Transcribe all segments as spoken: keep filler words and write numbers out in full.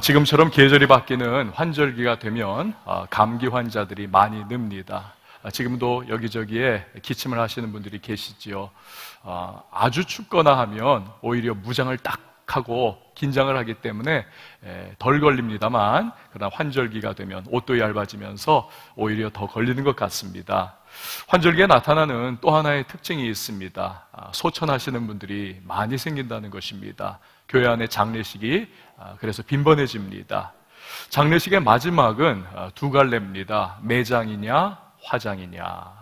지금처럼 계절이 바뀌는 환절기가 되면 감기 환자들이 많이 늡니다. 지금도 여기저기에 기침을 하시는 분들이 계시지요. 아주 춥거나 하면 오히려 무장을 딱 하고 긴장을 하기 때문에 덜 걸립니다만, 그러나 환절기가 되면 옷도 얇아지면서 오히려 더 걸리는 것 같습니다. 환절기에 나타나는 또 하나의 특징이 있습니다. 소천하시는 분들이 많이 생긴다는 것입니다. 교회 안의 장례식이 그래서 빈번해집니다. 장례식의 마지막은 두 갈래입니다. 매장이냐 화장이냐.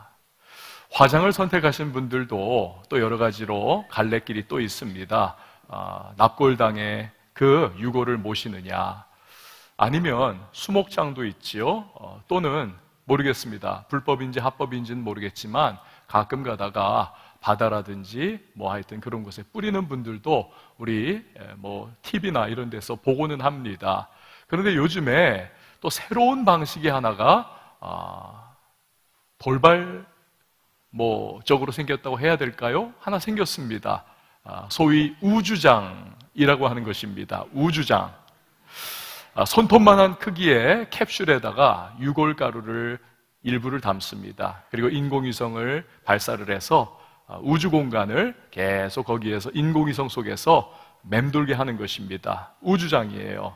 화장을 선택하신 분들도 또 여러 가지로 갈래길이 또 있습니다. 아, 납골당에 그 유골을 모시느냐, 아니면 수목장도 있지요. 어, 또는 모르겠습니다. 불법인지 합법인지는 모르겠지만 가끔 가다가 바다라든지 뭐 하여튼 그런 곳에 뿌리는 분들도 우리 뭐 티비나 이런 데서 보고는 합니다. 그런데 요즘에 또 새로운 방식이 하나가 아, 돌발 뭐 적으로 생겼다고 해야 될까요? 하나 생겼습니다. 소위 우주장이라고 하는 것입니다. 우주장. 손톱만한 크기의 캡슐에다가 유골 가루를 일부를 담습니다. 그리고 인공위성을 발사를 해서 우주 공간을 계속 거기에서 인공위성 속에서 맴돌게 하는 것입니다. 우주장이에요.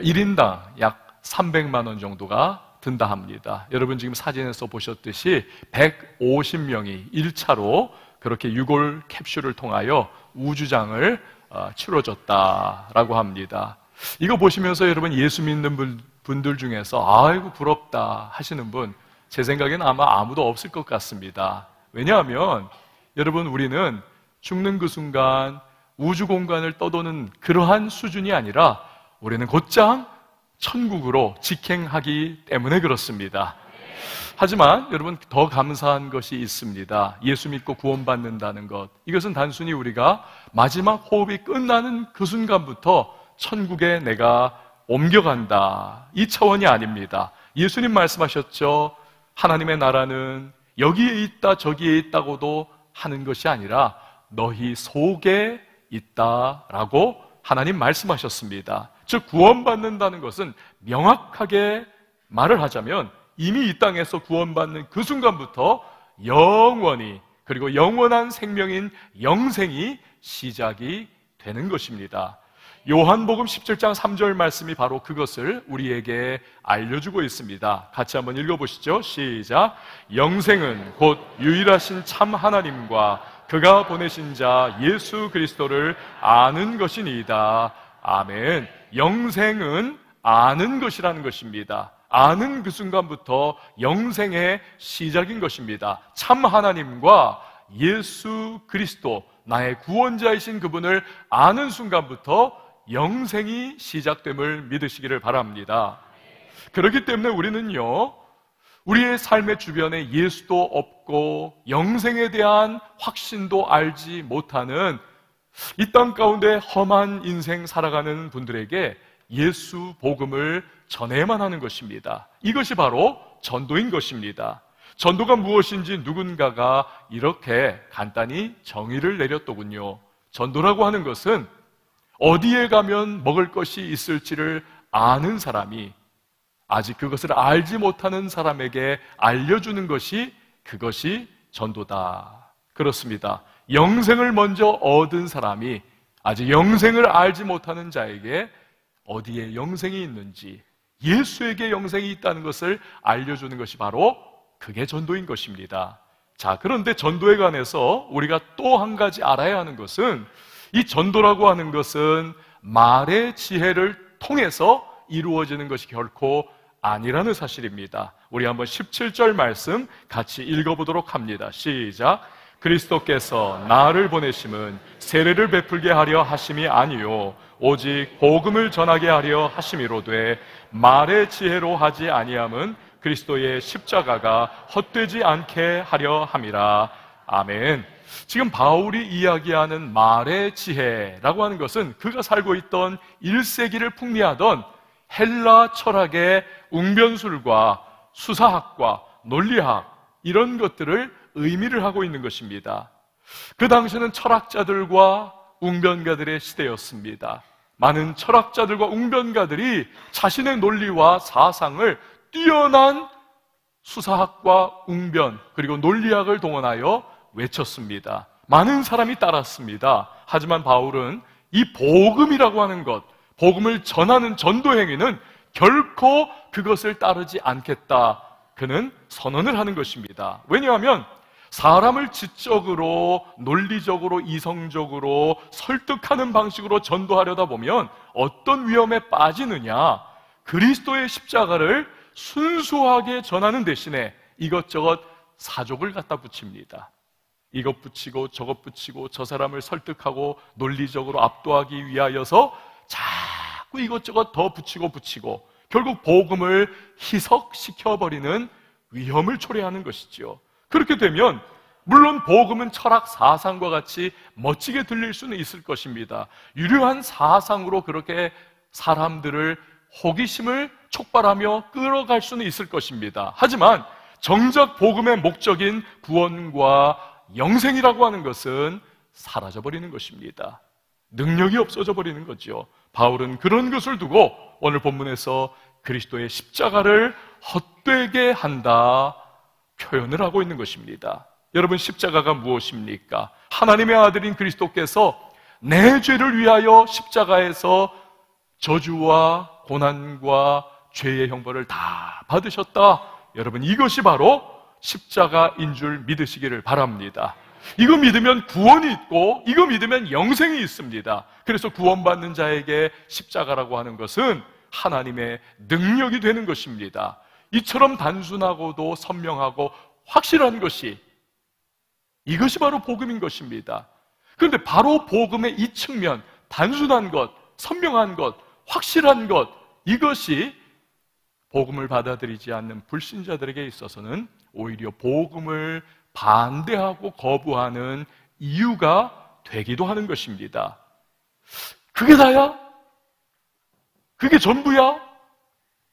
일 인당 약 삼백만 원 정도가 든다 합니다. 여러분 지금 사진에서 보셨듯이 백오십 명이 일 차로 그렇게 유골 캡슐을 통하여 우주장을 치러줬다라고 합니다. 이거 보시면서 여러분 예수 믿는 분들 중에서 아이고 부럽다 하시는 분, 제 생각에는 아마 아무도 없을 것 같습니다. 왜냐하면 여러분 우리는 죽는 그 순간 우주 공간을 떠도는 그러한 수준이 아니라 우리는 곧장 천국으로 직행하기 때문에 그렇습니다. 하지만 여러분 더 감사한 것이 있습니다. 예수 믿고 구원받는다는 것, 이것은 단순히 우리가 마지막 호흡이 끝나는 그 순간부터 천국에 내가 옮겨간다, 이 차원이 아닙니다. 예수님 말씀하셨죠. 하나님의 나라는 여기에 있다 저기에 있다고도 하는 것이 아니라 너희 속에 있다라고 하나님 말씀하셨습니다. 즉 구원받는다는 것은 명확하게 말을 하자면 이미 이 땅에서 구원받는 그 순간부터 영원히, 그리고 영원한 생명인 영생이 시작이 되는 것입니다. 요한복음 십칠 장 삼 절 말씀이 바로 그것을 우리에게 알려주고 있습니다. 같이 한번 읽어보시죠. 시작. 영생은 곧 유일하신 참 하나님과 그가 보내신 자 예수 그리스도를 아는 것이니이다. 아멘. 영생은 아는 것이라는 것입니다. 아는 그 순간부터 영생의 시작인 것입니다. 참 하나님과 예수 그리스도, 나의 구원자이신 그분을 아는 순간부터 영생이 시작됨을 믿으시기를 바랍니다. 그렇기 때문에 우리는요, 우리의 삶의 주변에 예수도 없고 영생에 대한 확신도 알지 못하는 이 땅 가운데 험한 인생 살아가는 분들에게 예수 복음을 전해야만 하는 것입니다. 이것이 바로 전도인 것입니다. 전도가 무엇인지 누군가가 이렇게 간단히 정의를 내렸더군요. 전도라고 하는 것은 어디에 가면 먹을 것이 있을지를 아는 사람이 아직 그것을 알지 못하는 사람에게 알려주는 것이, 그것이 전도다. 그렇습니다. 영생을 먼저 얻은 사람이 아직 영생을 알지 못하는 자에게 어디에 영생이 있는지, 예수에게 영생이 있다는 것을 알려주는 것이 바로 그게 전도인 것입니다. 자, 그런데 전도에 관해서 우리가 또 한 가지 알아야 하는 것은, 이 전도라고 하는 것은 말의 지혜를 통해서 이루어지는 것이 결코 아니라는 사실입니다. 우리 한번 십칠 절 말씀 같이 읽어보도록 합니다. 시작. 그리스도께서 나를 보내심은 세례를 베풀게 하려 하심이 아니요 오직 복음을 전하게 하려 하심이로되 말의 지혜로 하지 아니함은 그리스도의 십자가가 헛되지 않게 하려 함이라. 아멘. 지금 바울이 이야기하는 말의 지혜라고 하는 것은 그가 살고 있던 일 세기를 풍미하던 헬라 철학의 웅변술과 수사학과 논리학, 이런 것들을 의미를 하고 있는 것입니다. 그 당시에는 철학자들과 웅변가들의 시대였습니다. 많은 철학자들과 웅변가들이 자신의 논리와 사상을 뛰어난 수사학과 웅변 그리고 논리학을 동원하여 외쳤습니다. 많은 사람이 따랐습니다. 하지만 바울은 이 복음이라고 하는 것, 복음을 전하는 전도 행위는 결코 그것을 따르지 않겠다, 그는 선언을 하는 것입니다. 왜냐하면 사람을 지적으로, 논리적으로, 이성적으로 설득하는 방식으로 전도하려다 보면 어떤 위험에 빠지느냐, 그리스도의 십자가를 순수하게 전하는 대신에 이것저것 사족을 갖다 붙입니다. 이것 붙이고 저것 붙이고 저 사람을 설득하고 논리적으로 압도하기 위하여서 자꾸 이것저것 더 붙이고 붙이고 결국 복음을 희석시켜버리는 위험을 초래하는 것이죠. 그렇게 되면 물론 복음은 철학 사상과 같이 멋지게 들릴 수는 있을 것입니다. 유려한 사상으로 그렇게 사람들을 호기심을 촉발하며 끌어갈 수는 있을 것입니다. 하지만 정작 복음의 목적인 구원과 영생이라고 하는 것은 사라져버리는 것입니다. 능력이 없어져 버리는 거죠. 바울은 그런 것을 두고 오늘 본문에서 그리스도의 십자가를 헛되게 한다 표현을 하고 있는 것입니다. 여러분, 십자가가 무엇입니까? 하나님의 아들인 그리스도께서 내 죄를 위하여 십자가에서 저주와 고난과 죄의 형벌을 다 받으셨다. 여러분, 이것이 바로 십자가인 줄 믿으시기를 바랍니다. 이거 믿으면 구원이 있고 이거 믿으면 영생이 있습니다. 그래서 구원받는 자에게 십자가라고 하는 것은 하나님의 능력이 되는 것입니다. 이처럼 단순하고도 선명하고 확실한 것이, 이것이 바로 복음인 것입니다. 그런데 바로 복음의 이 측면, 단순한 것, 선명한 것, 확실한 것, 이것이 복음을 받아들이지 않는 불신자들에게 있어서는 오히려 복음을 반대하고 거부하는 이유가 되기도 하는 것입니다. 그게 다야? 그게 전부야?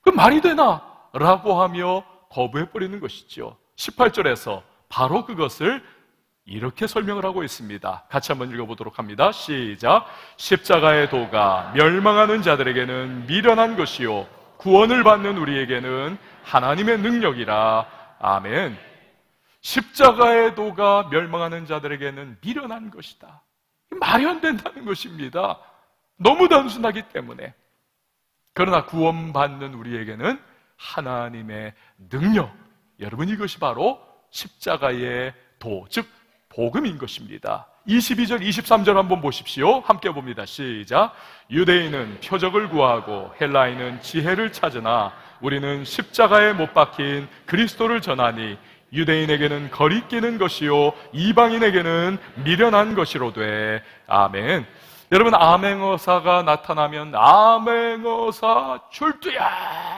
그 말이 되나? 라고 하며 거부해버리는 것이죠. 십팔 절에서 바로 그것을 이렇게 설명을 하고 있습니다. 같이 한번 읽어보도록 합니다. 시작! 십자가의 도가 멸망하는 자들에게는 미련한 것이요 구원을 받는 우리에게는 하나님의 능력이라. 아멘. 십자가의 도가 멸망하는 자들에게는 미련한 것이다. 말이 안 된다는 것입니다. 너무 단순하기 때문에. 그러나 구원받는 우리에게는 하나님의 능력. 여러분, 이것이 바로 십자가의 도, 즉 복음인 것입니다. 이십이 절, 이십삼 절 한번 보십시오. 함께 봅니다. 시작! 유대인은 표적을 구하고 헬라인은 지혜를 찾으나 우리는 십자가에 못 박힌 그리스도를 전하니 유대인에게는 거리끼는 것이요 이방인에게는 미련한 것이로되. 아멘. 여러분, 암행어사가 나타나면 암행어사 출두야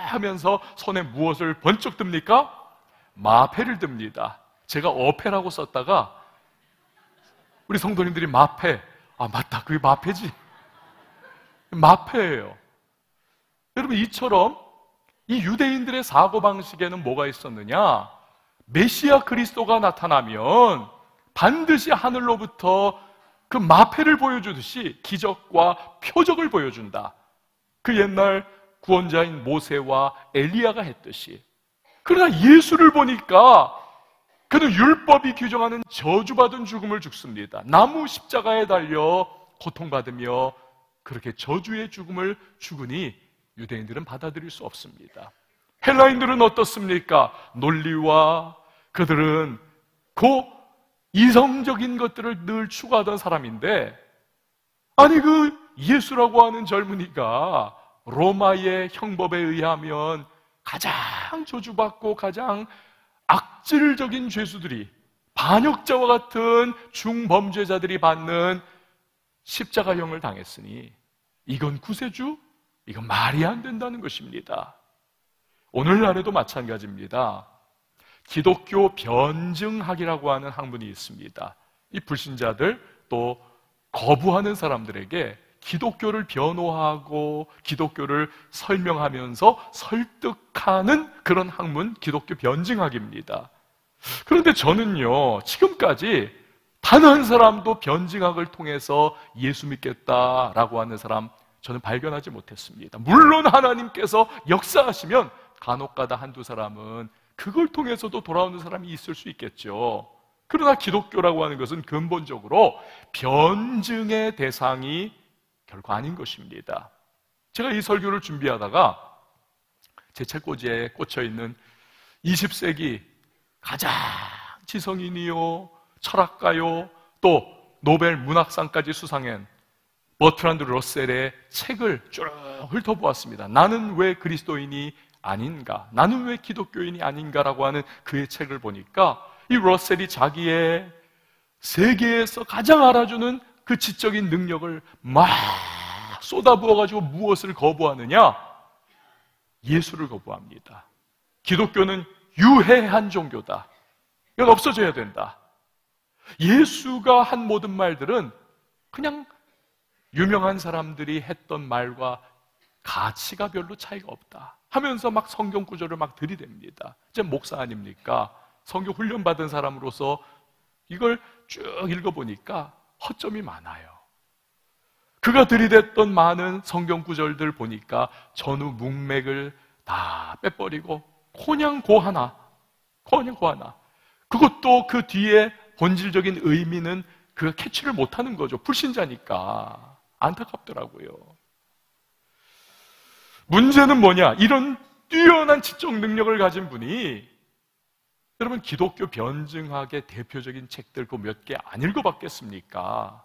하면서 손에 무엇을 번쩍 듭니까? 마패를 듭니다. 제가 어패라고 썼다가 우리 성도님들이 마패, 아 맞다, 그게 마패지, 마패예요. 여러분, 이처럼 이 유대인들의 사고방식에는 뭐가 있었느냐? 메시아 그리스도가 나타나면 반드시 하늘로부터 그 마패를 보여주듯이 기적과 표적을 보여준다. 그 옛날 구원자인 모세와 엘리야가 했듯이. 그러나 예수를 보니까 그는 율법이 규정하는 저주받은 죽음을 죽습니다. 나무 십자가에 달려 고통받으며 그렇게 저주의 죽음을 죽으니 유대인들은 받아들일 수 없습니다. 헬라인들은 어떻습니까? 논리와 그들은 고 이성적인 것들을 늘 추구하던 사람인데, 아니 그 예수라고 하는 젊은이가 로마의 형법에 의하면 가장 저주받고 가장 악질적인 죄수들이, 반역자와 같은 중범죄자들이 받는 십자가형을 당했으니 이건 구세주? 이건 말이 안 된다는 것입니다. 오늘날에도 마찬가지입니다. 기독교 변증학이라고 하는 학문이 있습니다. 이 불신자들 또 거부하는 사람들에게 기독교를 변호하고 기독교를 설명하면서 설득하는 그런 학문, 기독교 변증학입니다. 그런데 저는요, 지금까지 단 한 사람도 변증학을 통해서 예수 믿겠다라고 하는 사람 저는 발견하지 못했습니다. 물론 하나님께서 역사하시면 간혹가다 한두 사람은 그걸 통해서도 돌아오는 사람이 있을 수 있겠죠. 그러나 기독교라고 하는 것은 근본적으로 변증의 대상이 결코 아닌 것입니다. 제가 이 설교를 준비하다가 제 책꽂이에 꽂혀있는 이십 세기 가장 지성인이요, 철학가요, 또 노벨 문학상까지 수상한 버트란드 러셀의 책을 쭉 훑어보았습니다. 나는 왜 그리스도인이 아닌가? 나는 왜 기독교인이 아닌가라고 하는 그의 책을 보니까 이 러셀이 자기의 세계에서 가장 알아주는 그 지적인 능력을 막 쏟아부어가지고 무엇을 거부하느냐? 예수를 거부합니다. 기독교는 유해한 종교다. 이건 없어져야 된다. 예수가 한 모든 말들은 그냥 유명한 사람들이 했던 말과 가치가 별로 차이가 없다 하면서 막 성경 구절을 막 들이댑니다. 이제 목사 아닙니까? 성경 훈련 받은 사람으로서 이걸 쭉 읽어보니까 허점이 많아요. 그가 들이댔던 많은 성경 구절들 보니까 전후 문맥을 다 빼버리고 그냥 고 하나, 그냥 고 하나. 그것도 그 뒤에 본질적인 의미는 그가 캐치를 못하는 거죠. 불신자니까. 안타깝더라고요. 문제는 뭐냐? 이런 뛰어난 지적 능력을 가진 분이 여러분 기독교 변증학의 대표적인 책들 그 몇 개 안 읽어봤겠습니까?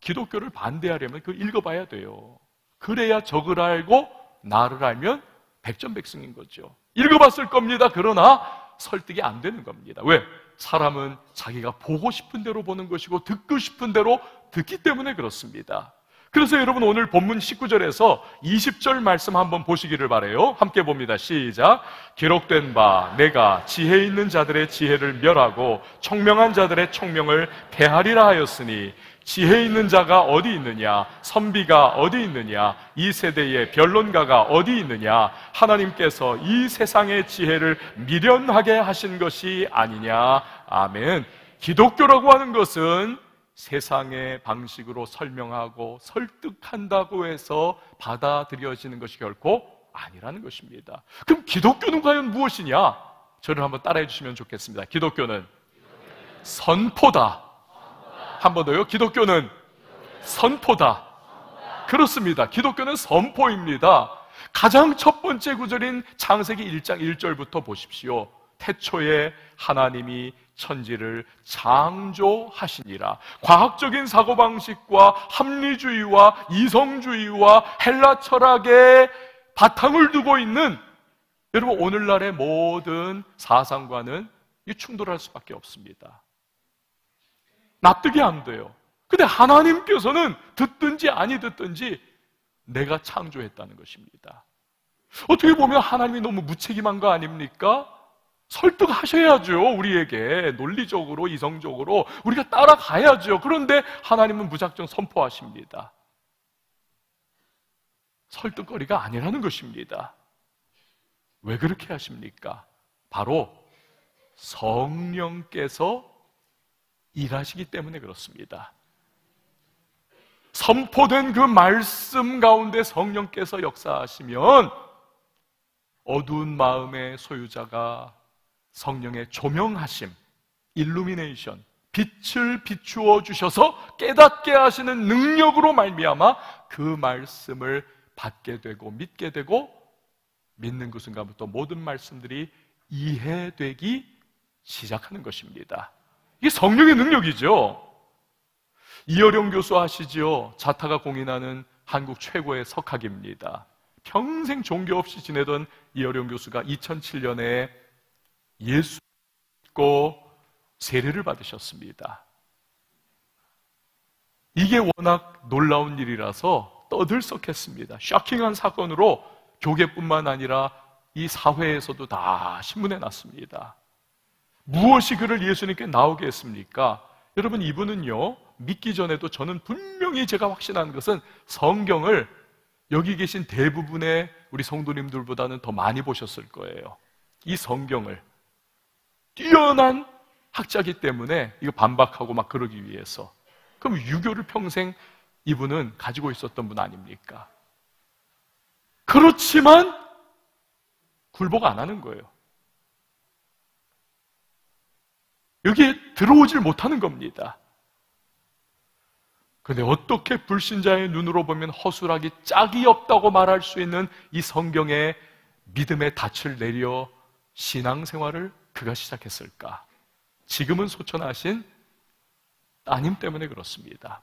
기독교를 반대하려면 그 읽어봐야 돼요. 그래야 적을 알고 나를 알면 백전백승인 거죠. 읽어봤을 겁니다. 그러나 설득이 안 되는 겁니다. 왜? 사람은 자기가 보고 싶은 대로 보는 것이고 듣고 싶은 대로 듣기 때문에 그렇습니다. 그래서 여러분 오늘 본문 십구 절에서 이십 절 말씀 한번 보시기를 바라요. 함께 봅니다. 시작. 기록된 바 내가 지혜 있는 자들의 지혜를 멸하고 총명한 자들의 총명을 폐하리라 하였으니 지혜 있는 자가 어디 있느냐? 선비가 어디 있느냐? 이 세대의 변론가가 어디 있느냐? 하나님께서 이 세상의 지혜를 미련하게 하신 것이 아니냐? 아멘. 기독교라고 하는 것은 세상의 방식으로 설명하고 설득한다고 해서 받아들여지는 것이 결코 아니라는 것입니다. 그럼 기독교는 과연 무엇이냐? 저를 한번 따라해 주시면 좋겠습니다. 기독교는 선포다. 한 번 더요. 기독교는 선포다. 그렇습니다. 기독교는 선포입니다. 가장 첫 번째 구절인 창세기 일 장 일 절부터 보십시오. 태초에 하나님이 천지를 창조하시니라. 과학적인 사고방식과 합리주의와 이성주의와 헬라 철학에 바탕을 두고 있는 여러분 오늘날의 모든 사상과는 충돌할 수밖에 없습니다. 납득이 안 돼요. 근데 하나님께서는 듣든지 아니 듣든지 내가 창조했다는 것입니다. 어떻게 보면 하나님이 너무 무책임한 거 아닙니까? 설득하셔야죠. 우리에게 논리적으로 이성적으로 우리가 따라가야죠. 그런데 하나님은 무작정 선포하십니다. 설득거리가 아니라는 것입니다. 왜 그렇게 하십니까? 바로 성령께서 일하시기 때문에 그렇습니다. 선포된 그 말씀 가운데 성령께서 역사하시면 어두운 마음의 소유자가 성령의 조명하심, 일루미네이션, 빛을 비추어 주셔서 깨닫게 하시는 능력으로 말미암아 그 말씀을 받게 되고 믿게 되고 믿는 그 순간부터 모든 말씀들이 이해되기 시작하는 것입니다. 이게 성령의 능력이죠. 이어령 교수 아시죠? 자타가 공인하는 한국 최고의 석학입니다. 평생 종교 없이 지내던 이어령 교수가 이천칠 년에 예수 믿고 세례를 받으셨습니다. 이게 워낙 놀라운 일이라서 떠들썩했습니다. 쇼킹한 사건으로 교계뿐만 아니라 이 사회에서도 다 신문에 났습니다. 무엇이 그를 예수님께 나오게 했습니까? 여러분 이분은요, 믿기 전에도 저는 분명히 제가 확신한 것은 성경을 여기 계신 대부분의 우리 성도님들보다는 더 많이 보셨을 거예요. 이 성경을 뛰어난 학자이기 때문에 이거 반박하고 막 그러기 위해서 그럼 유교를 평생 이분은 가지고 있었던 분 아닙니까? 그렇지만 굴복 안 하는 거예요. 여기에 들어오질 못하는 겁니다. 근데 어떻게 불신자의 눈으로 보면 허술하기 짝이 없다고 말할 수 있는 이 성경의 믿음의 닻을 내려 신앙생활을 그가 시작했을까? 지금은 소천하신 따님 때문에 그렇습니다.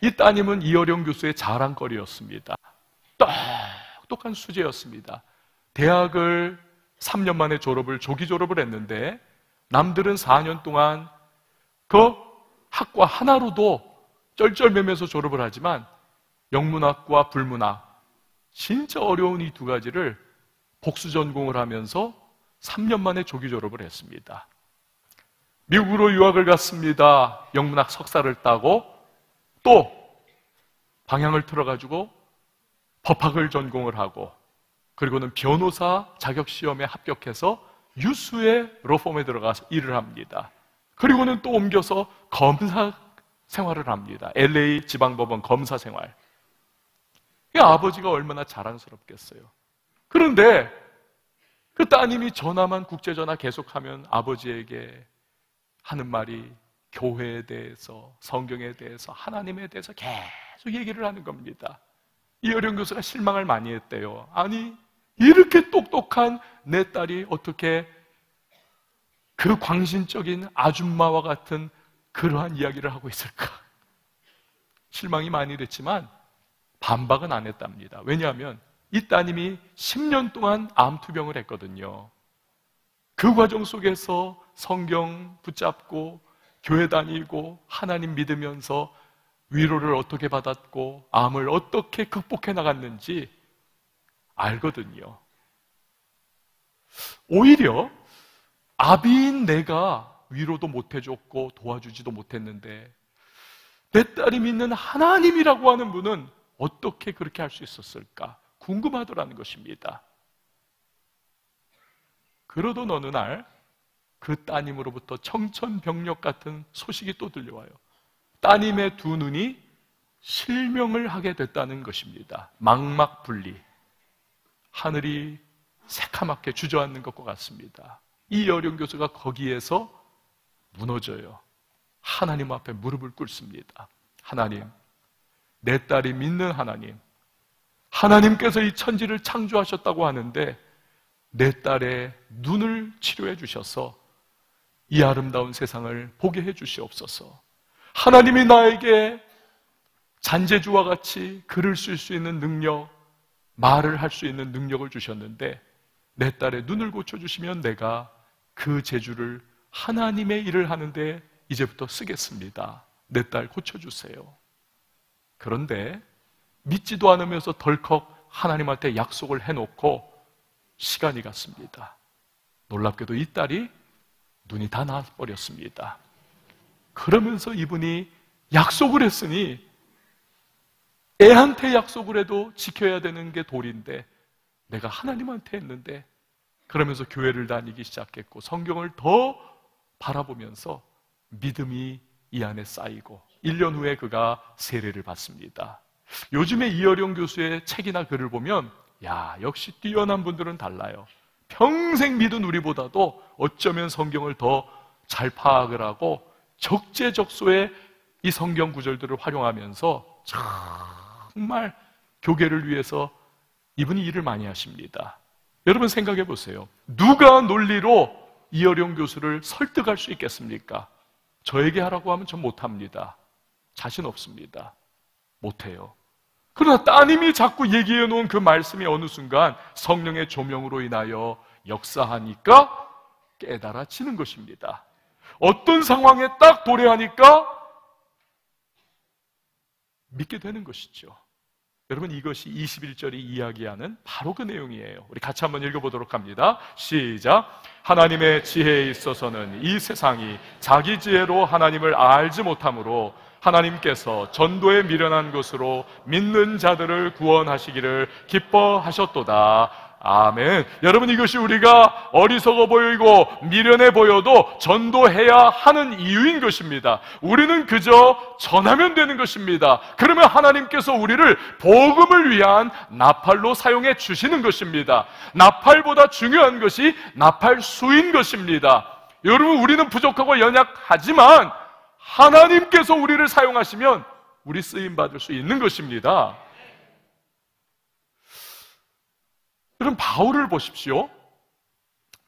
이 따님은 이어령 교수의 자랑거리였습니다. 똑똑한 수재였습니다. 대학을 삼 년 만에 졸업을, 조기 졸업을 했는데 남들은 사 년 동안 그 학과 하나로도 쩔쩔매면서 졸업을 하지만 영문학과 불문학, 진짜 어려운 이 두 가지를 복수 전공을 하면서 삼 년 만에 조기 졸업을 했습니다. 미국으로 유학을 갔습니다. 영문학 석사를 따고 또 방향을 틀어가지고 법학을 전공을 하고 그리고는 변호사 자격시험에 합격해서 유수의 로펌에 들어가서 일을 합니다. 그리고는 또 옮겨서 검사 생활을 합니다. 엘에이 지방법원 검사 생활. 이 아버지가 얼마나 자랑스럽겠어요. 그런데 그 따님이 전화만 국제전화 계속하면 아버지에게 하는 말이 교회에 대해서, 성경에 대해서, 하나님에 대해서 계속 얘기를 하는 겁니다. 이어령 교수가 실망을 많이 했대요. 아니, 이렇게 똑똑한 내 딸이 어떻게 그 광신적인 아줌마와 같은 그러한 이야기를 하고 있을까? 실망이 많이 됐지만 반박은 안 했답니다. 왜냐하면 이 따님이 십 년 동안 암투병을 했거든요. 그 과정 속에서 성경 붙잡고 교회 다니고 하나님 믿으면서 위로를 어떻게 받았고 암을 어떻게 극복해 나갔는지 알거든요. 오히려 아비인 내가 위로도 못해줬고 도와주지도 못했는데 내 딸이 믿는 하나님이라고 하는 분은 어떻게 그렇게 할 수 있었을까 궁금하더라는 것입니다. 그러던 어느 날 그 따님으로부터 청천벽력 같은 소식이 또 들려와요. 따님의 두 눈이 실명을 하게 됐다는 것입니다. 망막분리, 하늘이 새카맣게 주저앉는 것과 같습니다. 이어령 교수가 거기에서 무너져요. 하나님 앞에 무릎을 꿇습니다. 하나님, 내 딸이 믿는 하나님, 하나님께서 이 천지를 창조하셨다고 하는데 내 딸의 눈을 치료해 주셔서 이 아름다운 세상을 보게 해 주시옵소서. 하나님이 나에게 잔재주와 같이 글을 쓸 수 있는 능력, 말을 할 수 있는 능력을 주셨는데 내 딸의 눈을 고쳐주시면 내가 그 재주를 하나님의 일을 하는데 이제부터 쓰겠습니다. 내 딸 고쳐주세요. 그런데 믿지도 않으면서 덜컥 하나님한테 약속을 해놓고 시간이 갔습니다. 놀랍게도 이 딸이 눈이 다 나버렸습니다. 그러면서 이분이 약속을 했으니 애한테 약속을 해도 지켜야 되는 게 도리인데 내가 하나님한테 했는데 그러면서 교회를 다니기 시작했고 성경을 더 바라보면서 믿음이 이 안에 쌓이고 일 년 후에 그가 세례를 받습니다. 요즘에 이어령 교수의 책이나 글을 보면 야, 역시 뛰어난 분들은 달라요. 평생 믿은 우리보다도 어쩌면 성경을 더 잘 파악을 하고 적재적소에 이 성경 구절들을 활용하면서 정말 교계를 위해서 이분이 일을 많이 하십니다. 여러분 생각해 보세요. 누가 논리로 이어령 교수를 설득할 수 있겠습니까? 저에게 하라고 하면 전 못합니다. 자신 없습니다. 못해요. 그러나 따님이 자꾸 얘기해 놓은 그 말씀이 어느 순간 성령의 조명으로 인하여 역사하니까 깨달아지는 것입니다. 어떤 상황에 딱 도래하니까 믿게 되는 것이죠. 여러분 이것이 이십일 절이 이야기하는 바로 그 내용이에요. 우리 같이 한번 읽어보도록 합니다. 시작! 하나님의 지혜에 있어서는 이 세상이 자기 지혜로 하나님을 알지 못함으로 하나님께서 전도에 미련한 것으로 믿는 자들을 구원하시기를 기뻐하셨도다. 아멘. 여러분, 이것이 우리가 어리석어 보이고 미련해 보여도 전도해야 하는 이유인 것입니다. 우리는 그저 전하면 되는 것입니다. 그러면 하나님께서 우리를 복음을 위한 나팔로 사용해 주시는 것입니다. 나팔보다 중요한 것이 나팔수인 것입니다. 여러분, 우리는 부족하고 연약하지만 하나님께서 우리를 사용하시면 우리 쓰임받을 수 있는 것입니다. 그럼 바울을 보십시오.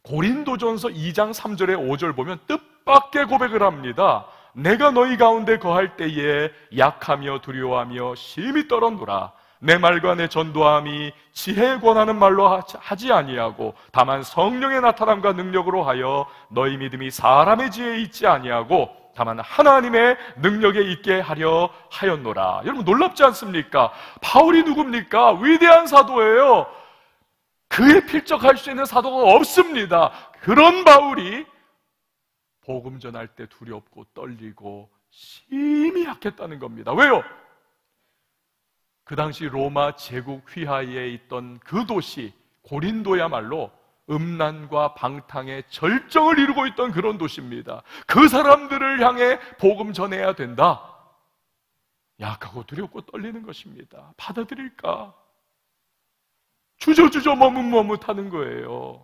고린도전서 이 장 삼 절에 오 절 보면 뜻밖의 고백을 합니다. 내가 너희 가운데 거할 때에 약하며 두려워하며 심히 떨었노라. 내 말과 내 전도함이 지혜에 권하는 말로 하지 아니하고 다만 성령의 나타남과 능력으로 하여 너희 믿음이 사람의 지혜에 있지 아니하고 다만 하나님의 능력에 있게 하려 하였노라. 여러분, 놀랍지 않습니까? 바울이 누굽니까? 위대한 사도예요. 그에 필적할 수 있는 사도가 없습니다. 그런 바울이 복음 전할 때 두렵고 떨리고 심히 약했다는 겁니다. 왜요? 그 당시 로마 제국 휘하에 있던 그 도시 고린도야말로 음란과 방탕의 절정을 이루고 있던 그런 도시입니다. 그 사람들을 향해 복음 전해야 된다. 약하고 두렵고 떨리는 것입니다. 받아들일까? 주저주저 머뭇머뭇하는 거예요.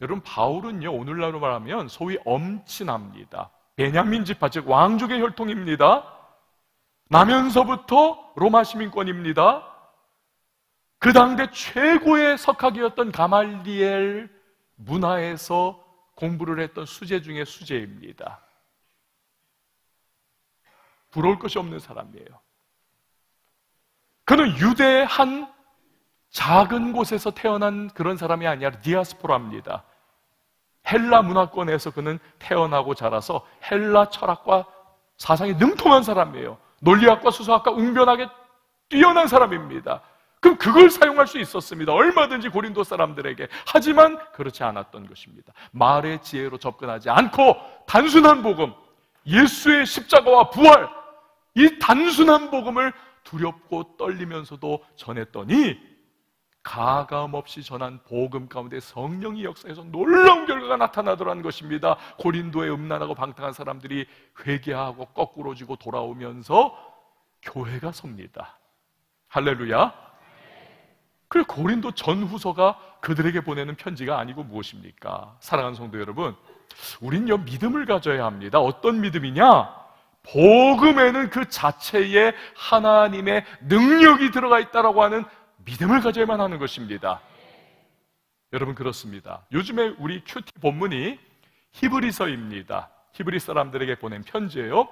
여러분, 바울은요, 오늘날로 말하면 소위 엄친합니다. 베냐민 지파, 즉 왕족의 혈통입니다. 나면서부터 로마 시민권입니다. 그 당대 최고의 석학이었던 가말리엘 문하에서 공부를 했던 수재 중에 수재입니다. 부러울 것이 없는 사람이에요. 그는 유대의 한 작은 곳에서 태어난 그런 사람이 아니라 디아스포라입니다. 헬라 문화권에서 그는 태어나고 자라서 헬라 철학과 사상에 능통한 사람이에요. 논리학과 수사학과 웅변학에 뛰어난 사람입니다. 그럼 그걸 사용할 수 있었습니다. 얼마든지 고린도 사람들에게. 하지만 그렇지 않았던 것입니다. 말의 지혜로 접근하지 않고 단순한 복음, 예수의 십자가와 부활, 이 단순한 복음을 두렵고 떨리면서도 전했더니 가감 없이 전한 복음 가운데 성령이 역사에서 놀라운 결과가 나타나더라는 것입니다. 고린도의 음란하고 방탕한 사람들이 회개하고 거꾸러지고 돌아오면서 교회가 섭니다. 할렐루야. 그리고 고린도 전후서가 그들에게 보내는 편지가 아니고 무엇입니까? 사랑하는 성도 여러분, 우린 요 믿음을 가져야 합니다. 어떤 믿음이냐? 복음에는 그 자체에 하나님의 능력이 들어가 있다라고 하는 믿음을 가져야만 하는 것입니다. 여러분, 그렇습니다. 요즘에 우리 큐티 본문이 히브리서입니다. 히브리 사람들에게 보낸 편지예요.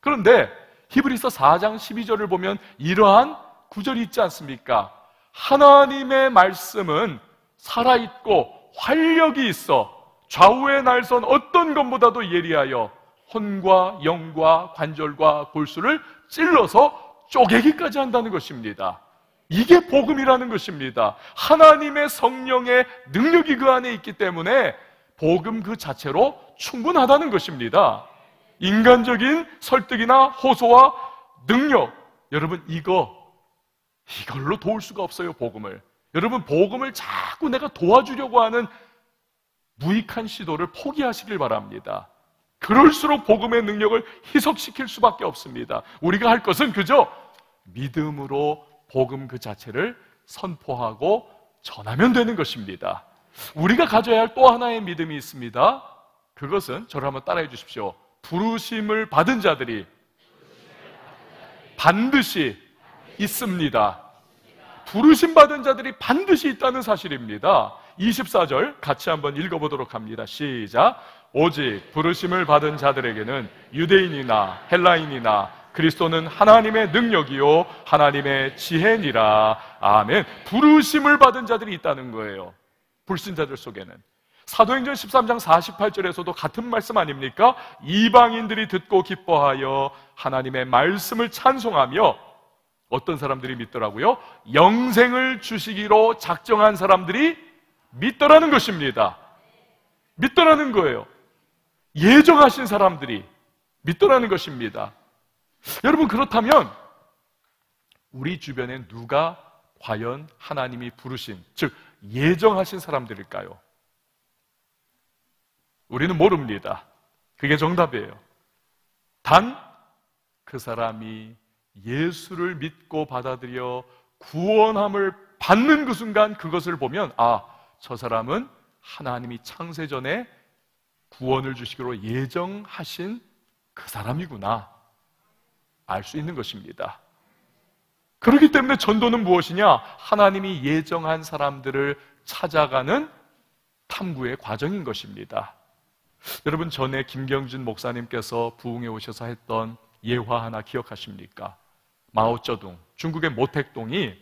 그런데 히브리서 사 장 십이 절을 보면 이러한 구절이 있지 않습니까? 하나님의 말씀은 살아있고 활력이 있어 좌우의 날선 어떤 것보다도 예리하여 혼과 영과 관절과 골수를 찔러서 쪼개기까지 한다는 것입니다. 이게 복음이라는 것입니다. 하나님의 성령의 능력이 그 안에 있기 때문에 복음 그 자체로 충분하다는 것입니다. 인간적인 설득이나 호소와 능력, 여러분, 이거 이걸로 도울 수가 없어요, 복음을. 여러분, 복음을 자꾸 내가 도와주려고 하는 무익한 시도를 포기하시길 바랍니다. 그럴수록 복음의 능력을 희석시킬 수밖에 없습니다. 우리가 할 것은 그저 믿음으로 복음 그 자체를 선포하고 전하면 되는 것입니다. 우리가 가져야 할 또 하나의 믿음이 있습니다. 그것은 저를 한번 따라해 주십시오. 부르심을 받은 자들이 반드시 있습니다. 부르심 받은 자들이 반드시 있다는 사실입니다. 이십사 절 같이 한번 읽어보도록 합니다. 시작. 오직 부르심을 받은 자들에게는 유대인이나 헬라인이나 그리스도는 하나님의 능력이요 하나님의 지혜니라. 아멘. 부르심을 받은 자들이 있다는 거예요. 불신자들 속에는 사도행전 십삼 장 사십팔 절에서도 같은 말씀 아닙니까? 이방인들이 듣고 기뻐하여 하나님의 말씀을 찬송하며, 어떤 사람들이 믿더라고요? 영생을 주시기로 작정한 사람들이 믿더라는 것입니다. 믿더라는 거예요. 예정하신 사람들이 믿더라는 것입니다. 여러분, 그렇다면 우리 주변에 누가 과연 하나님이 부르신, 즉 예정하신 사람들일까요? 우리는 모릅니다. 그게 정답이에요. 단 그 사람이 예수를 믿고 받아들여 구원함을 받는 그 순간 그것을 보면, 아, 저 사람은 하나님이 창세전에 구원을 주시기로 예정하신 그 사람이구나 알 수 있는 것입니다. 그렇기 때문에 전도는 무엇이냐? 하나님이 예정한 사람들을 찾아가는 탐구의 과정인 것입니다. 여러분, 전에 김경준 목사님께서 부흥에 오셔서 했던 예화 하나 기억하십니까? 마오쩌둥, 중국의 모택동이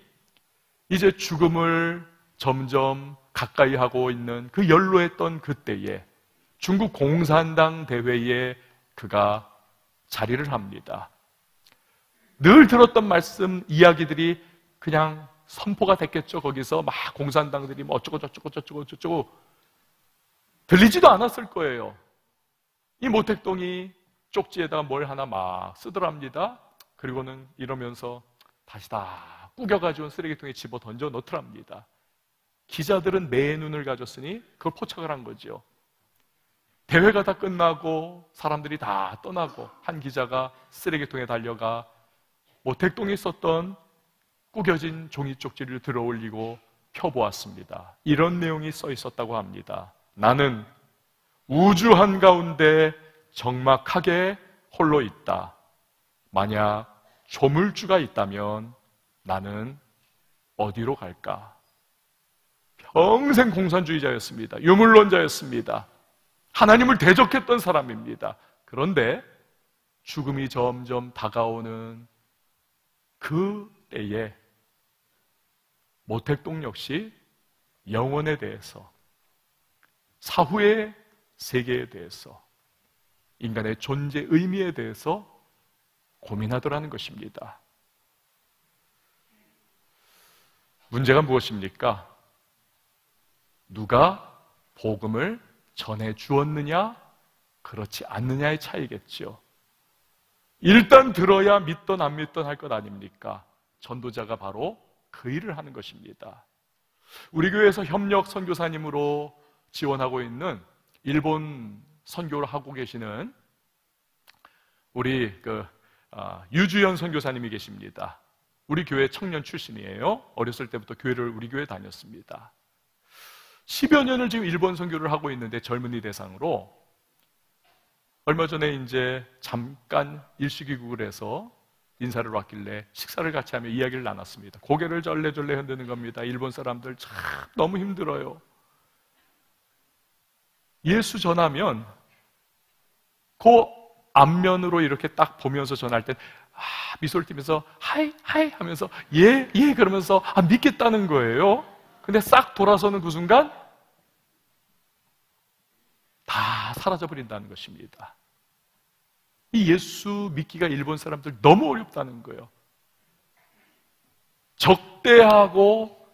이제 죽음을 점점 가까이 하고 있는 그 연로했던 그때에 중국 공산당 대회에 그가 자리를 합니다. 늘 들었던 말씀, 이야기들이 그냥 선포가 됐겠죠. 거기서 막 공산당들이 뭐 어쩌고 저쩌고 저쩌고 저쩌고 들리지도 않았을 거예요. 이 모택동이 쪽지에다가 뭘 하나 막 쓰더랍니다. 그리고는 이러면서 다시 다 구겨가지고 쓰레기통에 집어 던져 넣더랍니다. 기자들은 내 눈을 가졌으니 그걸 포착을 한 거죠. 대회가 다 끝나고 사람들이 다 떠나고 한 기자가 쓰레기통에 달려가 모택동에 있었던 구겨진 종이 쪽지를 들어올리고 펴보았습니다. 이런 내용이 써 있었다고 합니다. 나는 우주 한가운데 적막하게 홀로 있다. 만약 조물주가 있다면 나는 어디로 갈까? 평생 공산주의자였습니다. 유물론자였습니다. 하나님을 대적했던 사람입니다. 그런데 죽음이 점점 다가오는 그 때에 모택동 역시 영혼에 대해서, 사후의 세계에 대해서, 인간의 존재 의미에 대해서 고민하더라는 것입니다. 문제가 무엇입니까? 누가 복음을 전해 주었느냐, 그렇지 않느냐의 차이겠죠. 일단 들어야 믿던 안 믿던 할 것 아닙니까? 전도자가 바로 그 일을 하는 것입니다. 우리 교회에서 협력 선교사님으로 지원하고 있는, 일본 선교를 하고 계시는 우리 그 아, 유주현 선교사님이 계십니다. 우리 교회 청년 출신이에요. 어렸을 때부터 교회를, 우리 교회 다녔습니다. 십여 년을 지금 일본 선교를 하고 있는데, 젊은이 대상으로 얼마 전에 이제 잠깐 일시귀국을 해서 인사를 왔길래 식사를 같이 하며 이야기를 나눴습니다. 고개를 절레절레 흔드는 겁니다. 일본 사람들 참 너무 힘들어요. 예수 전하면 그 앞면으로 이렇게 딱 보면서 전할 때, 아, 미소를 띠면서 하이 하이 하면서 예, 예 그러면서 아, 믿겠다는 거예요. 근데 싹 돌아서는 그 순간 다 사라져버린다는 것입니다. 이 예수 믿기가 일본 사람들 너무 어렵다는 거예요. 적대하고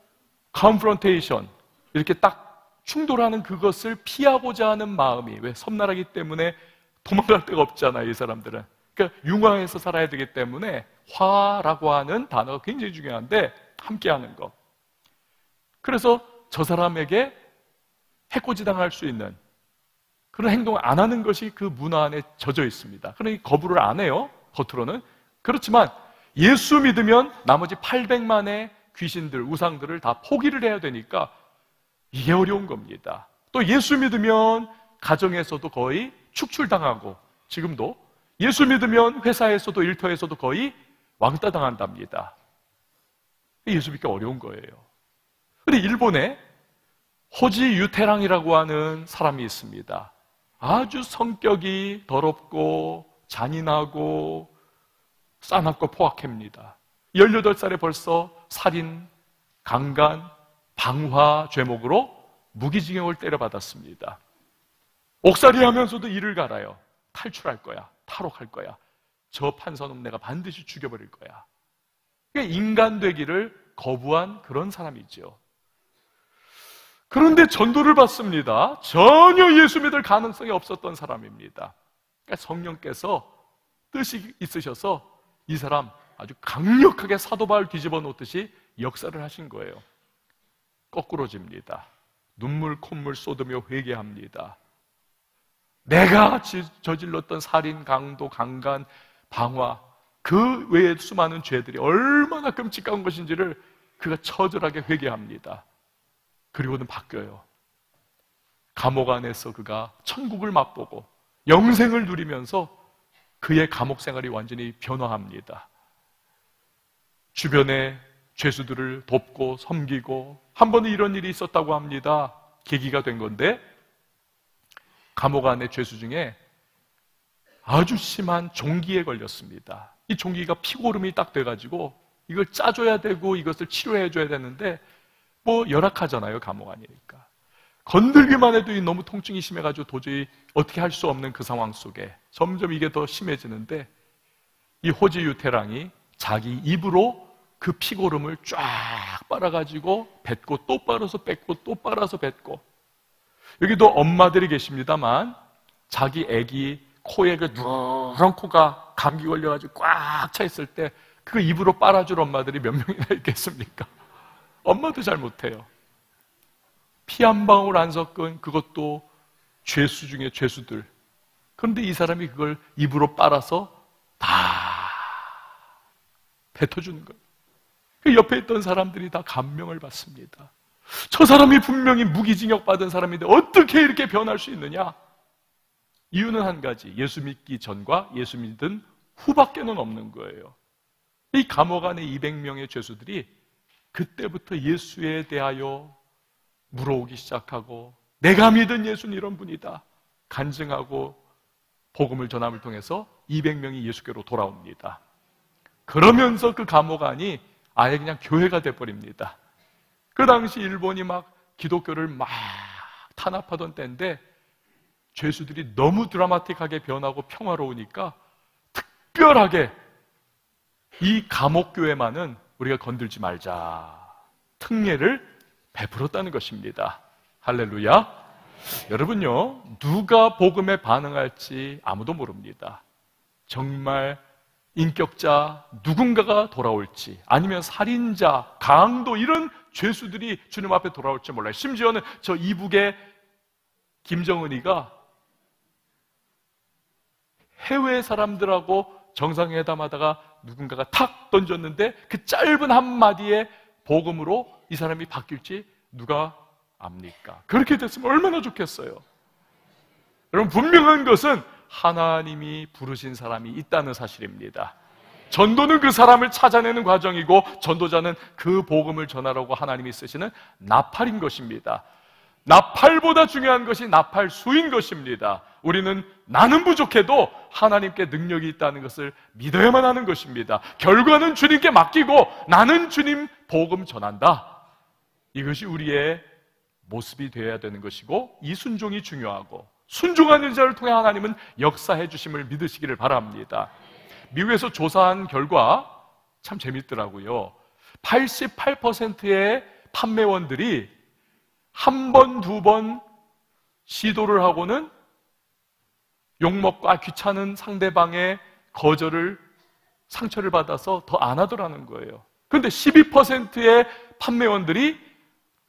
컨프런테이션, 이렇게 딱 충돌하는 그것을 피하고자 하는 마음이, 왜, 섬나라기 때문에 도망갈 데가 없잖아요, 이 사람들은. 그러니까 융화해서 살아야 되기 때문에 화라고 하는 단어가 굉장히 중요한데, 함께하는 것. 그래서 저 사람에게 해코지당할 수 있는 그런 행동을 안 하는 것이 그 문화 안에 젖어 있습니다. 그러니 거부를 안 해요, 겉으로는. 그렇지만 예수 믿으면 나머지 팔백만의 귀신들, 우상들을 다 포기를 해야 되니까 이게 어려운 겁니다. 또 예수 믿으면 가정에서도 거의 축출당하고, 지금도 예수 믿으면 회사에서도 일터에서도 거의 왕따 당한답니다. 예수 믿기 어려운 거예요. 근데 일본에 호지 유테랑이라고 하는 사람이 있습니다. 아주 성격이 더럽고 잔인하고 싸납고 포악합니다. 열여덟 살에 벌써 살인, 강간, 방화 죄목으로 무기징역을 때려받았습니다. 옥살이 하면서도 이를 갈아요. 탈출할 거야, 탈옥할 거야, 저 판사놈 내가 반드시 죽여버릴 거야. 그러니까 인간 되기를 거부한 그런 사람이죠. 그런데 전도를 받습니다. 전혀 예수 믿을 가능성이 없었던 사람입니다. 그러니까 성령께서 뜻이 있으셔서 이 사람 아주 강력하게 사도바울 뒤집어 놓듯이 역사를 하신 거예요. 거꾸로집니다. 눈물 콧물 쏟으며 회개합니다. 내가 저질렀던 살인, 강도, 강간, 방화, 그 외에 수많은 죄들이 얼마나 끔찍한 것인지를 그가 처절하게 회개합니다. 그리고는 바뀌어요. 감옥 안에서 그가 천국을 맛보고 영생을 누리면서 그의 감옥 생활이 완전히 변화합니다. 주변에 죄수들을 돕고 섬기고, 한 번은 이런 일이 있었다고 합니다. 계기가 된 건데, 감옥 안에 죄수 중에 아주 심한 종기에 걸렸습니다. 이 종기가 피고름이 딱 돼가지고 이걸 짜줘야 되고 이것을 치료해줘야 되는데, 뭐 열악하잖아요, 감옥 안이니까. 건들기만 해도 너무 통증이 심해가지고 도저히 어떻게 할 수 없는 그 상황 속에 점점 이게 더 심해지는데, 이 호지 유태랑이 자기 입으로 그 피고름을 쫙 빨아가지고 뱉고 또 빨아서 뱉고 또 빨아서 뱉고. 여기도 엄마들이 계십니다만 자기 애기 코에 그 누런 코가 감기 걸려가지고 꽉 차 있을 때 그 입으로 빨아줄 엄마들이 몇 명이나 있겠습니까? 엄마도 잘 못해요. 피 한 방울 안 섞은, 그것도 죄수 중에 죄수들. 그런데 이 사람이 그걸 입으로 빨아서 다 뱉어주는 거예요. 그 옆에 있던 사람들이 다 감명을 받습니다. 저 사람이 분명히 무기징역 받은 사람인데 어떻게 이렇게 변할 수 있느냐? 이유는 한 가지, 예수 믿기 전과 예수 믿은 후밖에는 없는 거예요. 이 감옥 안에 이백 명의 죄수들이 그때부터 예수에 대하여 물어오기 시작하고, 내가 믿은 예수는 이런 분이다 간증하고, 복음을 전함을 통해서 이백 명이 예수께로 돌아옵니다. 그러면서 그 감옥 안이 아예 그냥 교회가 돼버립니다. 그 당시 일본이 막 기독교를 막 탄압하던 때인데, 죄수들이 너무 드라마틱하게 변하고 평화로우니까 특별하게 이 감옥교회만은 우리가 건들지 말자, 특례를 베풀었다는 것입니다. 할렐루야. 여러분요, 누가 복음에 반응할지 아무도 모릅니다. 정말 인격자 누군가가 돌아올지, 아니면 살인자, 강도, 이런 죄수들이 주님 앞에 돌아올지 몰라요. 심지어는 저 이북의 김정은이가 해외 사람들하고 정상회담하다가 누군가가 탁 던졌는데 그 짧은 한마디에 복음으로 이 사람이 바뀔지 누가 압니까? 그렇게 됐으면 얼마나 좋겠어요. 여러분, 분명한 것은 하나님이 부르신 사람이 있다는 사실입니다. 전도는 그 사람을 찾아내는 과정이고, 전도자는 그 복음을 전하라고 하나님이 쓰시는 나팔인 것입니다. 나팔보다 중요한 것이 나팔수인 것입니다. 우리는 나는 부족해도 하나님께 능력이 있다는 것을 믿어야만 하는 것입니다. 결과는 주님께 맡기고 나는 주님 복음 전한다, 이것이 우리의 모습이 되어야 되는 것이고, 이 순종이 중요하고, 순종하는 자를 통해 하나님은 역사해 주심을 믿으시기를 바랍니다. 미국에서 조사한 결과 참 재밌더라고요. 팔십팔 퍼센트의 판매원들이 한 번, 두 번 시도를 하고는 욕먹고, 아, 귀찮은 상대방의 거절을, 상처를 받아서 더 안 하더라는 거예요. 그런데 십이 퍼센트의 판매원들이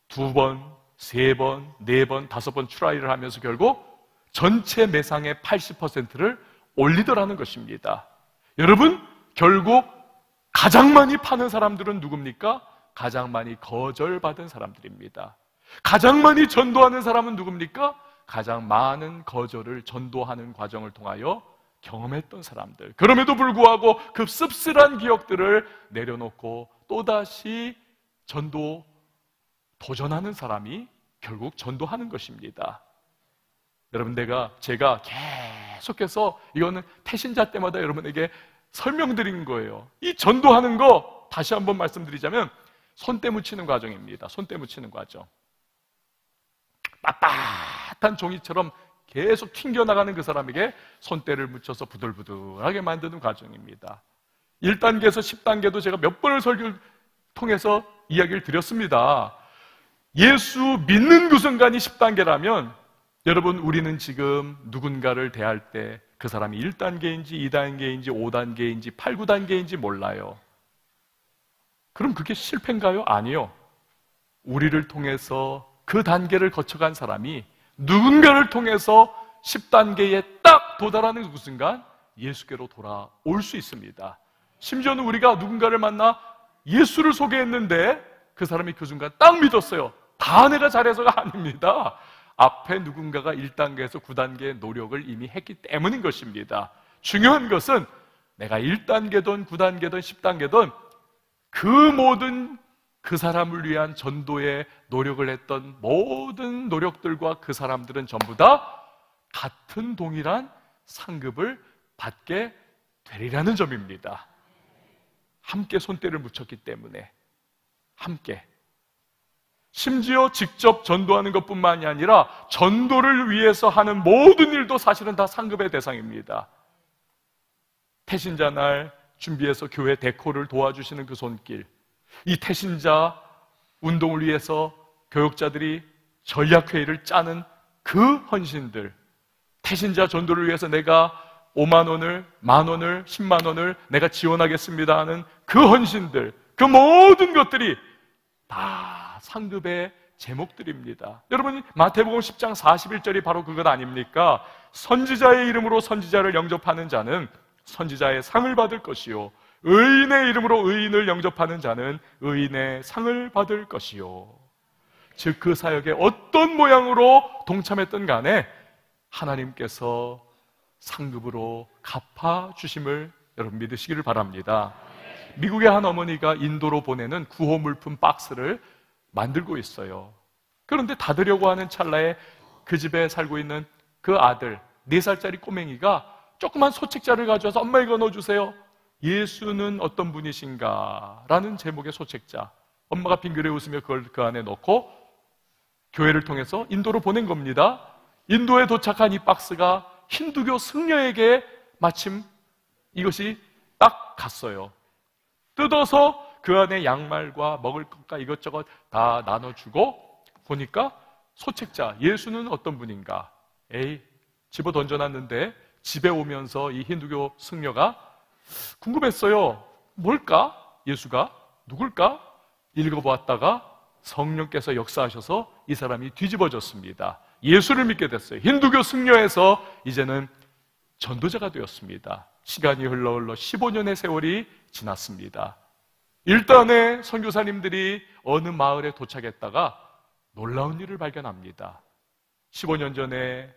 두 번, 세 번, 네 번, 다섯 번 트라이를 하면서 결국 전체 매상의 팔십 퍼센트를 올리더라는 것입니다. 여러분, 결국 가장 많이 파는 사람들은 누굽니까? 가장 많이 거절받은 사람들입니다. 가장 많이 전도하는 사람은 누굽니까? 가장 많은 거절을 전도하는 과정을 통하여 경험했던 사람들. 그럼에도 불구하고 그 씁쓸한 기억들을 내려놓고 또다시 전도 도전하는 사람이 결국 전도하는 것입니다. 여러분, 내가 제가 계속해서, 이거는 태신자 때마다 여러분에게 설명드린 거예요. 이 전도하는 거 다시 한번 말씀드리자면 손때 묻히는 과정입니다. 손때 묻히는 과정. 빳빳한 종이처럼 계속 튕겨나가는 그 사람에게 손때를 묻혀서 부들부들하게 만드는 과정입니다. 일 단계에서 십 단계도 제가 몇 번을 설교를 통해서 이야기를 드렸습니다. 예수 믿는 그 순간이 십 단계라면 여러분, 우리는 지금 누군가를 대할 때 그 사람이 일 단계인지 이 단계인지 오 단계인지 팔, 구 단계인지 몰라요. 그럼 그게 실패인가요? 아니요. 우리를 통해서 그 단계를 거쳐간 사람이 누군가를 통해서 십 단계에 딱 도달하는 그 순간 예수께로 돌아올 수 있습니다. 심지어는 우리가 누군가를 만나 예수를 소개했는데 그 사람이 그 순간 딱 믿었어요. 다 내가 잘해서가 아닙니다. 앞에 누군가가 일 단계에서 구 단계의 노력을 이미 했기 때문인 것입니다. 중요한 것은 내가 일 단계든 구 단계든 십 단계든 그 모든 그 사람을 위한 전도의 노력을 했던 모든 노력들과 그 사람들은 전부 다 같은 동일한 상급을 받게 되리라는 점입니다. 함께 손때를 묻혔기 때문에 함께, 심지어 직접 전도하는 것뿐만이 아니라 전도를 위해서 하는 모든 일도 사실은 다 상급의 대상입니다. 태신자 날 준비해서 교회 데코를 도와주시는 그 손길, 이 태신자 운동을 위해서 교역자들이 전략회의를 짜는 그 헌신들, 태신자 전도를 위해서 내가 오만 원을, 만 원을, 십만 원을 내가 지원하겠습니다 하는 그 헌신들, 그 모든 것들이 다 상급의 제목들입니다. 여러분, 마태복음 십 장 사십일 절이 바로 그것 아닙니까? 선지자의 이름으로 선지자를 영접하는 자는 선지자의 상을 받을 것이요, 의인의 이름으로 의인을 영접하는 자는 의인의 상을 받을 것이요. 즉 그 사역에 어떤 모양으로 동참했던 간에 하나님께서 상급으로 갚아주심을 여러분 믿으시기를 바랍니다. 미국의 한 어머니가 인도로 보내는 구호물품 박스를 만들고 있어요. 그런데 닫으려고 하는 찰나에 그 집에 살고 있는 그 아들, 네 살짜리 꼬맹이가 조그만 소책자를 가져와서 엄마 이거 넣어주세요. 예수는 어떤 분이신가? 라는 제목의 소책자. 엄마가 빙그레 웃으며 그걸 그 안에 넣고 교회를 통해서 인도로 보낸 겁니다. 인도에 도착한 이 박스가 힌두교 승려에게 마침 이것이 딱 갔어요. 뜯어서 그 안에 양말과 먹을 것과 이것저것 다 나눠주고 보니까 소책자, 예수는 어떤 분인가? 에이, 집어 던져놨는데 집에 오면서 이 힌두교 승려가 궁금했어요. 뭘까? 예수가? 누굴까? 읽어보았다가 성령께서 역사하셔서 이 사람이 뒤집어졌습니다. 예수를 믿게 됐어요. 힌두교 승려에서 이제는 전도자가 되었습니다. 시간이 흘러 흘러 십오 년의 세월이 지났습니다. 일단의 선교사님들이 어느 마을에 도착했다가 놀라운 일을 발견합니다. 십오 년 전에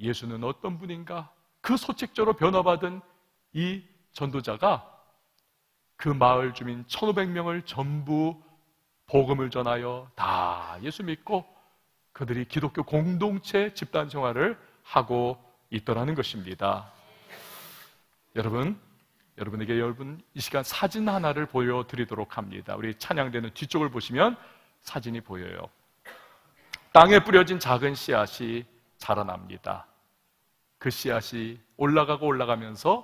예수는 어떤 분인가? 그 소책자로 변화받은 이 전도자가 그 마을 주민 천오백 명을 전부 복음을 전하여 다 예수 믿고 그들이 기독교 공동체 집단 생활을 하고 있더라는 것입니다. 여러분, 여러분에게 여러분 이 시간 사진 하나를 보여드리도록 합니다. 우리 찬양대는 뒤쪽을 보시면 사진이 보여요. 땅에 뿌려진 작은 씨앗이 자라납니다. 그 씨앗이 올라가고 올라가면서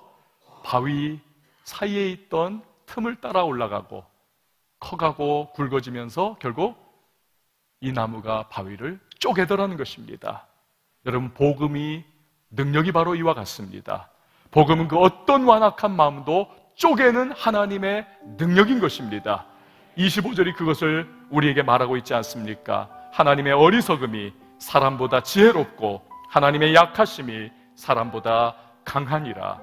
바위 사이에 있던 틈을 따라 올라가고 커가고 굵어지면서 결국 이 나무가 바위를 쪼개더라는 것입니다. 여러분, 복음이 능력이 바로 이와 같습니다. 복음은 그 어떤 완악한 마음도 쪼개는 하나님의 능력인 것입니다. 이십오 절이 그것을 우리에게 말하고 있지 않습니까? 하나님의 어리석음이 사람보다 지혜롭고 하나님의 약하심이 사람보다 강하니라.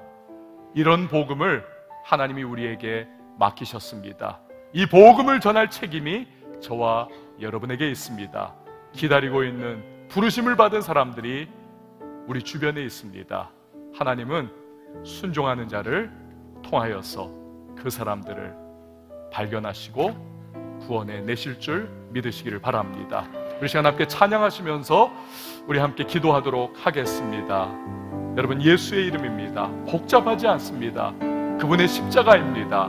이런 복음을 하나님이 우리에게 맡기셨습니다. 이 복음을 전할 책임이 저와 여러분에게 있습니다. 기다리고 있는 부르심을 받은 사람들이 우리 주변에 있습니다. 하나님은 순종하는 자를 통하여서 그 사람들을 발견하시고 구원해 내실 줄 믿으시기를 바랍니다. 우리 시간 함께 찬양하시면서 우리 함께 기도하도록 하겠습니다. 여러분, 예수의 이름입니다. 복잡하지 않습니다. 그분의 십자가입니다.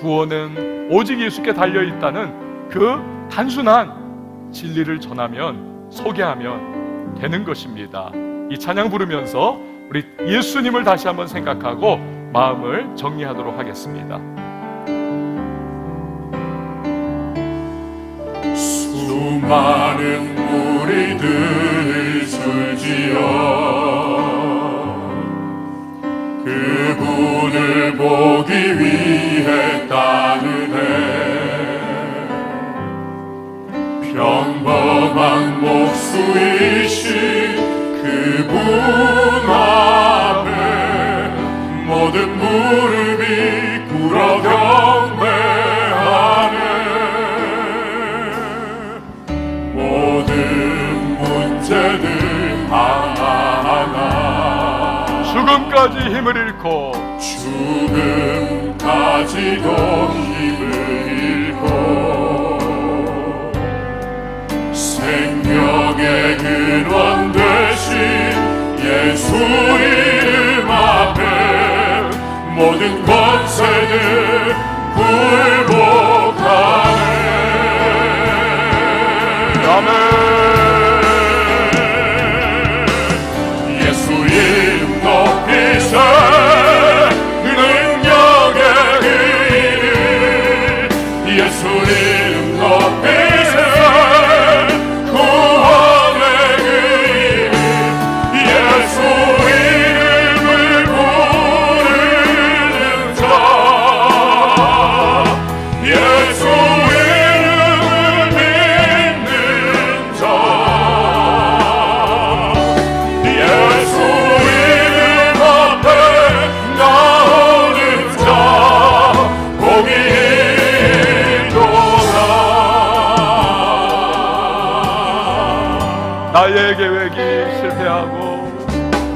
구원은 오직 예수께 달려있다는 그 단순한 진리를 전하면, 소개하면 되는 것입니다. 이 찬양 부르면서 우리 예수님을 다시 한번 생각하고 마음을 정리하도록 하겠습니다. 수많은 우리들을 줄지어 그분을 보기 위해 따르네. 평범한 목수이신 그분 앞에 모든 무릎이 꿇어 경배하네. 모든 문제들 하나하나 죽음까지 힘을 잃고 죽음까지도 힘을 잃고 생명의 근원 되신 예수 이름 앞에 모든 권세를 굴복하네. 아멘. 예수 이름 높이세. 나의 계획이 실패하고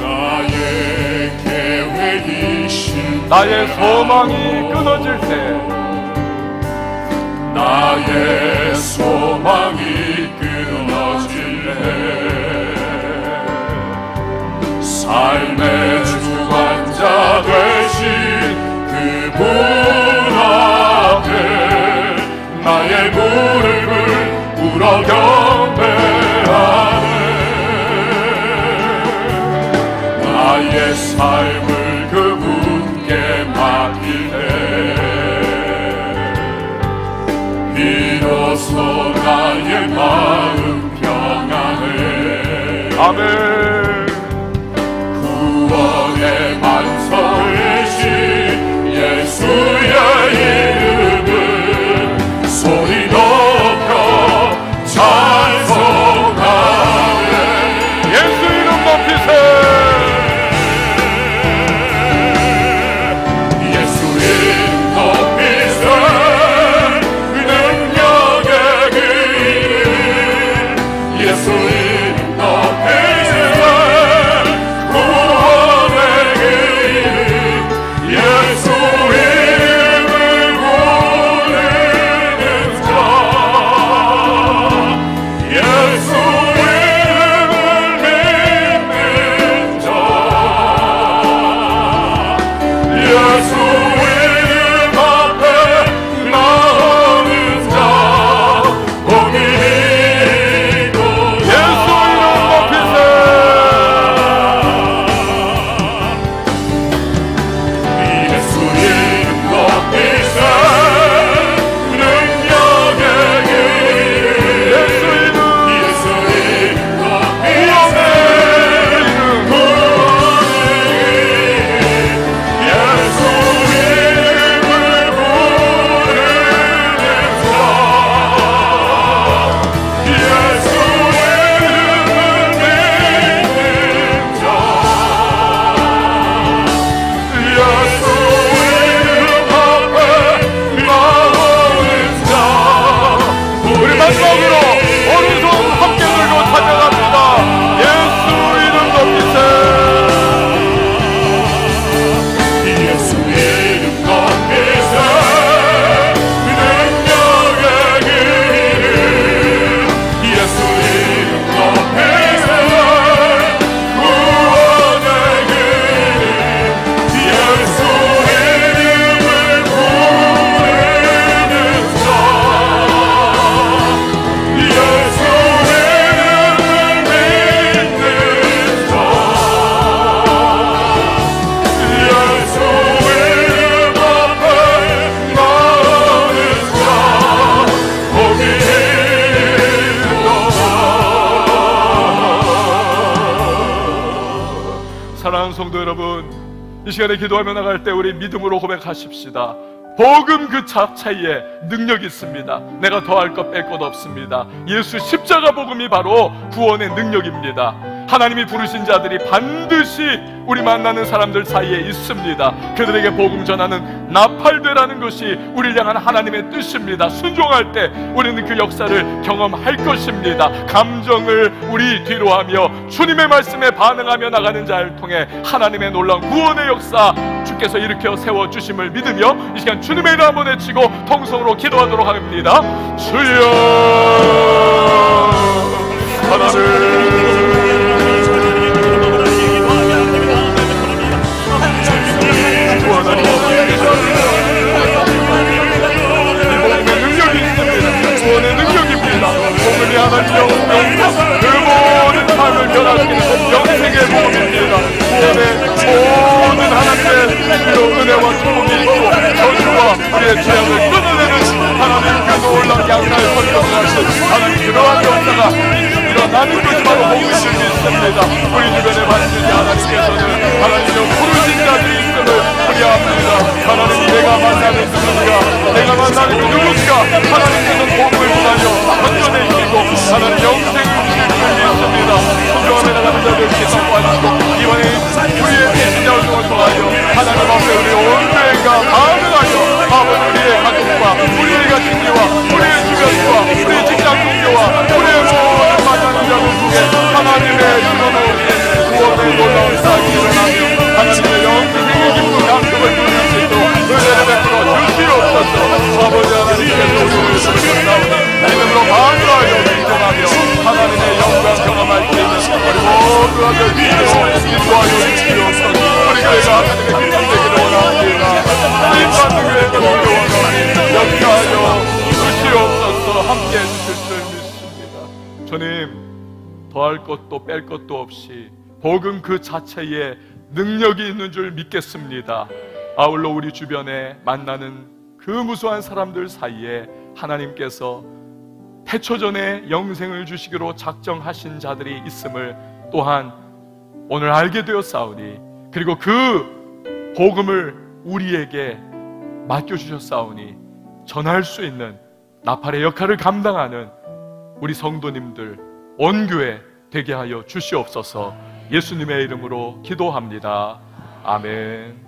나의 계획이 실패하고 나의 소망이 끊어질 때 나의 소망이 끊어질 때 삶의 주관자 되신 그분 앞에 나의 무릎을 꿇어 경배하네. 나의 삶을 그분께 맡기네. 비로소 나의 마음 평안해. 아멘. 구원의 만성이신 예수의 이름을 소리 높여 찬송하네. 예수 이름 높이세. 사랑하는 성도 여러분, 이 시간에 기도하며 나갈 때 우리 믿음으로 고백하십시다. 복음 그 자체에 능력이 있습니다. 내가 더할 것 뺄 것 없습니다. 예수 십자가 복음이 바로 구원의 능력입니다. 하나님이 부르신 자들이 반드시 우리 만나는 사람들 사이에 있습니다. 그들에게 복음 전하는 나팔되라는 것이 우리를 향한 하나님의 뜻입니다. 순종할 때 우리는 그 역사를 경험할 것입니다. 감정을 우리 뒤로 하며 주님의 말씀에 반응하며 나가는 자를 통해 하나님의 놀라운 구원의 역사 주께서 일으켜 세워주심을 믿으며 이 시간 주님의 이름 한번 외치고 통성으로 기도하도록 합니다. 주여 하나님 것도 뺄 것도 없이 복음 그 자체에 능력이 있는 줄 믿겠습니다. 아울러 우리 주변에 만나는 그 무수한 사람들 사이에 하나님께서 태초전에 영생을 주시기로 작정하신 자들이 있음을 또한 오늘 알게 되었사오니 그리고 그 복음을 우리에게 맡겨주셨사오니 전할 수 있는 나팔의 역할을 감당하는 우리 성도님들 온 교회 되게 하여 주시옵소서. 예수님의 이름으로 기도합니다. 아멘.